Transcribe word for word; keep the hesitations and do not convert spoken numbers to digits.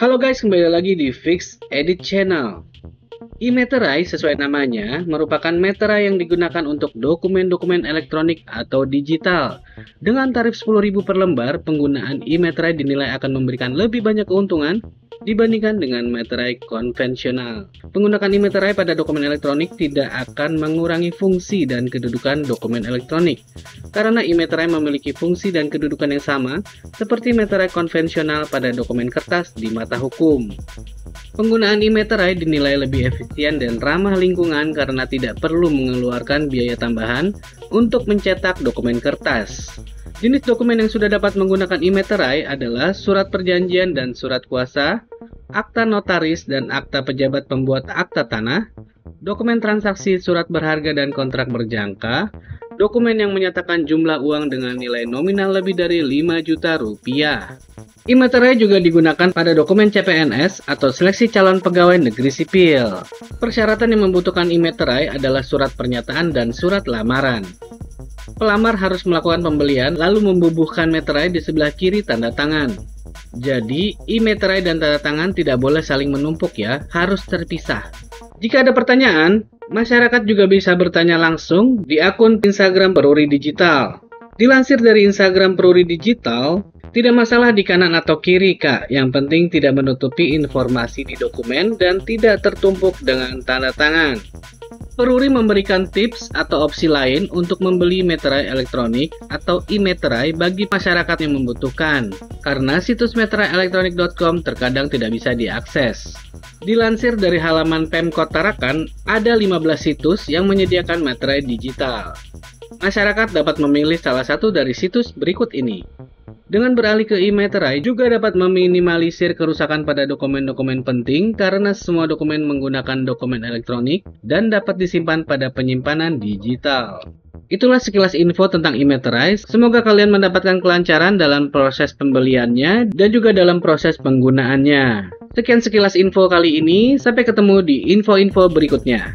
Halo guys, kembali lagi di Vixedit Channel. E-Meterai sesuai namanya merupakan meterai yang digunakan untuk dokumen-dokumen elektronik atau digital. Dengan tarif sepuluh ribu per lembar, penggunaan e-Meterai dinilai akan memberikan lebih banyak keuntungan dibandingkan dengan meterai konvensional. Penggunaan e-Meterai pada dokumen elektronik tidak akan mengurangi fungsi dan kedudukan dokumen elektronik, karena e-Meterai memiliki fungsi dan kedudukan yang sama seperti meterai konvensional pada dokumen kertas di mata hukum. Penggunaan e-Meterai dinilai lebih efisien dan ramah lingkungan karena tidak perlu mengeluarkan biaya tambahan untuk mencetak dokumen kertas. Jenis dokumen yang sudah dapat menggunakan e-Meterai adalah surat perjanjian dan surat kuasa, akta notaris dan akta pejabat pembuat akta tanah, dokumen transaksi, surat berharga dan kontrak berjangka, dokumen yang menyatakan jumlah uang dengan nilai nominal lebih dari lima juta rupiah. E-Meterai juga digunakan pada dokumen C P N S atau seleksi calon pegawai negeri sipil. Persyaratan yang membutuhkan e-Meterai adalah surat pernyataan dan surat lamaran. Pelamar harus melakukan pembelian lalu membubuhkan meterai di sebelah kiri tanda tangan. Jadi, e-Meterai dan tanda tangan tidak boleh saling menumpuk ya, harus terpisah. Jika ada pertanyaan, masyarakat juga bisa bertanya langsung di akun Instagram Peruri Digital. Dilansir dari Instagram Peruri Digital, tidak masalah di kanan atau kiri kak, yang penting tidak menutupi informasi di dokumen dan tidak tertumpuk dengan tanda tangan. Peruri memberikan tips atau opsi lain untuk membeli meterai elektronik atau e-Meterai bagi masyarakat yang membutuhkan, karena situs meterai elektronik titik com terkadang tidak bisa diakses. Dilansir dari halaman Pemkot Tarakan, ada lima belas situs yang menyediakan meterai digital. Masyarakat dapat memilih salah satu dari situs berikut ini. Dengan beralih ke e-Meterai juga dapat meminimalisir kerusakan pada dokumen-dokumen penting karena semua dokumen menggunakan dokumen elektronik dan dapat disimpan pada penyimpanan digital. Itulah sekilas info tentang e-Meterai. Semoga kalian mendapatkan kelancaran dalam proses pembeliannya dan juga dalam proses penggunaannya. Sekian sekilas info kali ini, sampai ketemu di info-info berikutnya.